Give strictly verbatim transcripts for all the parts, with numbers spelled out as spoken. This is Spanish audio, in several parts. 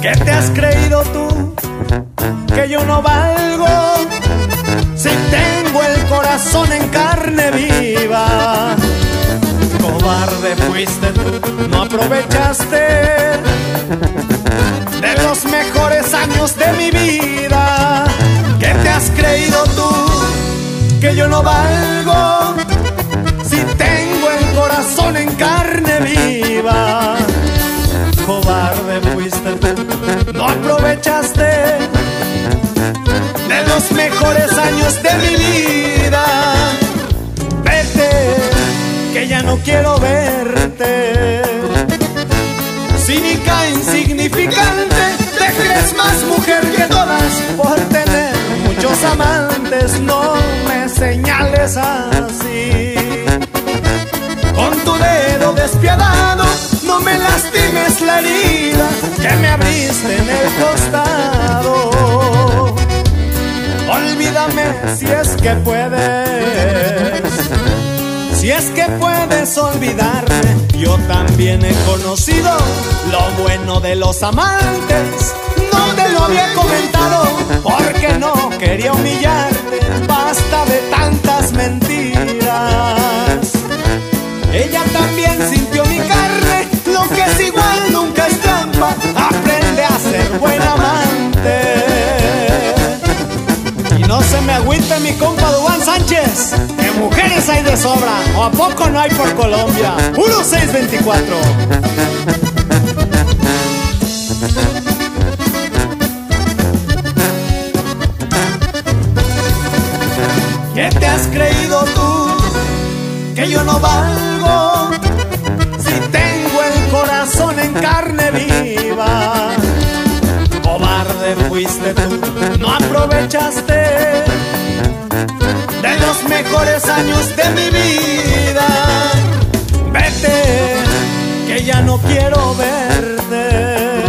¿Qué te has creído tú? Que yo no valgo, si tengo el corazón en carne viva. Cobarde fuiste tú, no aprovechaste de los mejores años de mi vida. ¿Qué te has creído tú? Que yo no valgo, si tengo el corazón en carne viva. Cobarde fuiste tú, no aprovechaste de los mejores años de mi vida. Vete, que ya no quiero verte. Cínica, insignificante, te crees más mujer que todas por tener muchos amantes. No me señales así con tu dedo despiadado. No me lastimes la herida que me abriste en el costado. Olvídame si es que puedes, si es que puedes olvidarme. Yo también he conocido lo bueno de los amantes. No te lo había comentado porque no quería humillarte. Basta de tantas mentiras. Ella también sintió mi carne, lo que es igual nunca es trampa. Aprende a ser buen amante. Y no se me agüite mi compa Duván Sánchez, que mujeres hay de sobra, o a poco no hay por Colombia. uno seis veinticuatro. ¿Qué te has creído tú? Que yo no valgo, si tengo el corazón en carne viva. Cobarde fuiste tú, no aprovechaste de los mejores años de mi vida. Vete, que ya no quiero verte.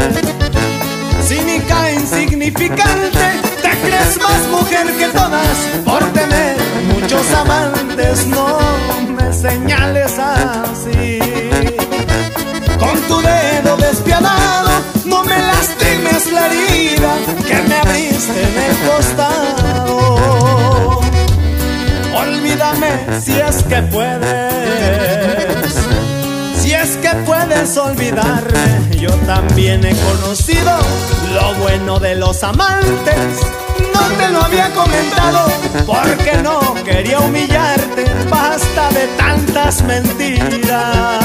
Cínica, insignificante, te crees más mujer que todas por tener muchos amantes. No me señales así con tu dedo despiadado. No me lastimes la herida que me abriste en el costado. Olvídame si es que puedes, si es que puedes olvidarme. Yo también he conocido lo bueno de los amantes. No te lo había comentado porque no quería humillarte. Basta de tantas mentiras.